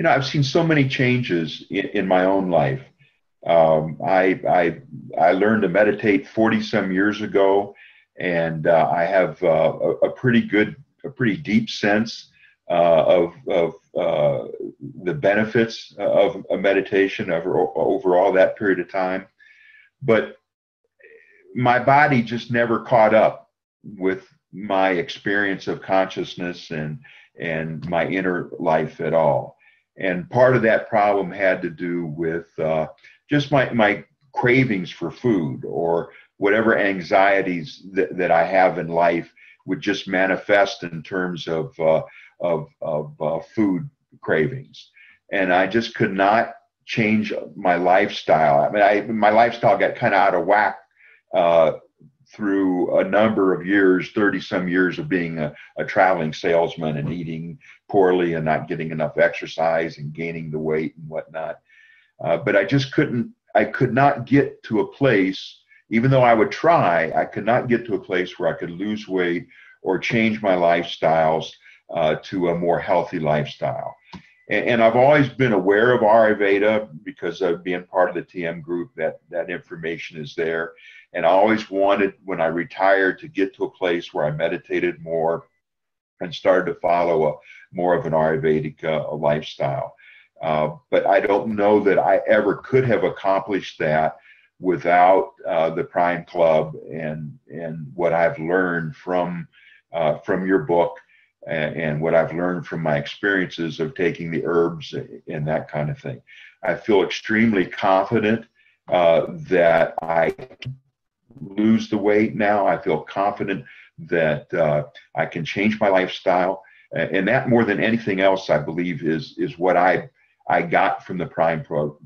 you know, I've seen so many changes in my own life. I learned to meditate 40-some years ago, and I have a pretty deep sense of the benefits of a meditation over all that period of time. But my body just never caught up with my experience of consciousness and my inner life at all. And part of that problem had to do with just my cravings for food, or whatever anxieties that I have in life would just manifest in terms of food cravings. And I just could not change my lifestyle. I mean, my lifestyle got kind of out of whack through a number of years, 30-some years of being a traveling salesman and eating poorly and not getting enough exercise and gaining the weight and whatnot. But I just could not get to a place, even though I would try, I could not get to a place where I could lose weight or change my lifestyles to a more healthy lifestyle. And I've always been aware of Ayurveda because of being part of the TM group, that information is there. And I always wanted, when I retired, to get to a place where I meditated more and started to follow more of an Ayurvedic lifestyle. But I don't know that I ever could have accomplished that without the Prime Club and what I've learned from your book, and what I've learned from my experiences of taking the herbs and that kind of thing. I feel extremely confident that I can lose the weight now. I feel confident that I can change my lifestyle. And that, more than anything else, I believe is what I got from the Prime Pro